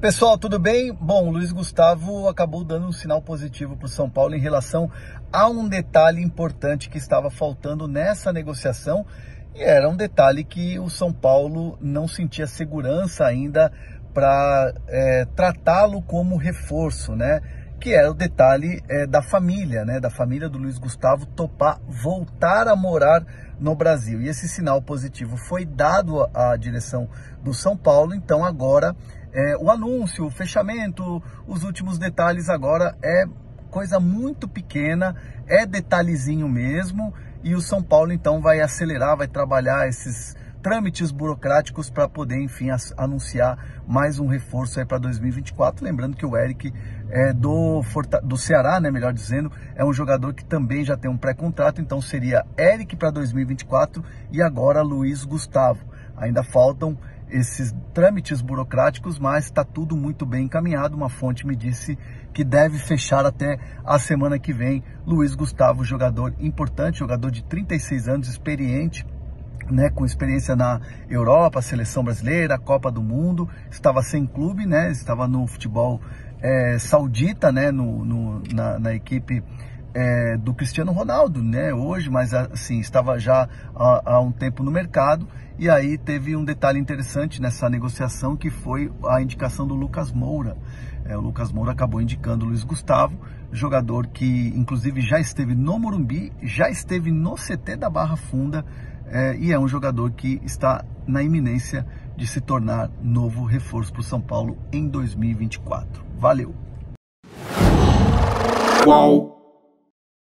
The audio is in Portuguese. Pessoal, tudo bem? Bom, o Luiz Gustavo acabou dando um sinal positivo para o São Paulo em relação a um detalhe importante que estava faltando nessa negociação, e era um detalhe que o São Paulo não sentia segurança ainda para tratá-lo como reforço, né? Que era o detalhe da família, né? Da família do Luiz Gustavo topar voltar a morar no Brasil. E esse sinal positivo foi dado à direção do São Paulo, então agora... o anúncio, o fechamento, os últimos detalhes agora é coisa muito pequena, é detalhezinho mesmo, e o São Paulo então vai acelerar, vai trabalhar esses trâmites burocráticos para poder, enfim, anunciar mais um reforço aí para 2024, lembrando que o Eric é do Ceará, né, melhor dizendo, é um jogador que também já tem um pré-contrato, então seria Eric para 2024 e agora Luiz Gustavo. Ainda faltam esses trâmites burocráticos, mas está tudo muito bem encaminhado. Uma fonte me disse que deve fechar até a semana que vem. Luiz Gustavo, jogador importante, jogador de 36 anos, experiente, né, com experiência na Europa, seleção brasileira, Copa do Mundo, estava sem clube, né, estava no futebol saudita, né, na equipe do Cristiano Ronaldo, né, hoje, mas assim, estava já há um tempo no mercado. E aí teve um detalhe interessante nessa negociação, que foi a indicação do Lucas Moura. O Lucas Moura acabou indicando o Luiz Gustavo, jogador que inclusive já esteve no Morumbi, já esteve no CT da Barra Funda, e é um jogador que está na iminência de se tornar novo reforço para o São Paulo em 2024. Valeu! Uau.